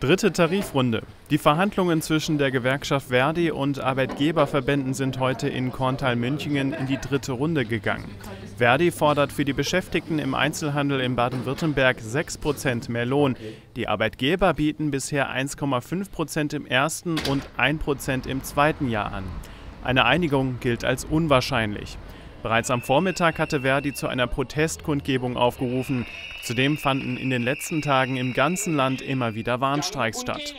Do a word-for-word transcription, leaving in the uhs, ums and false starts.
Dritte Tarifrunde. Die Verhandlungen zwischen der Gewerkschaft Verdi und Arbeitgeberverbänden sind heute in Korntal-Münchingen in die dritte Runde gegangen. Verdi fordert für die Beschäftigten im Einzelhandel in Baden-Württemberg sechs Prozent mehr Lohn. Die Arbeitgeber bieten bisher eins Komma fünf Prozent im ersten und ein Prozent im zweiten Jahr an. Eine Einigung gilt als unwahrscheinlich. Bereits am Vormittag hatte Verdi zu einer Protestkundgebung aufgerufen. Zudem fanden in den letzten Tagen im ganzen Land immer wieder Warnstreiks statt.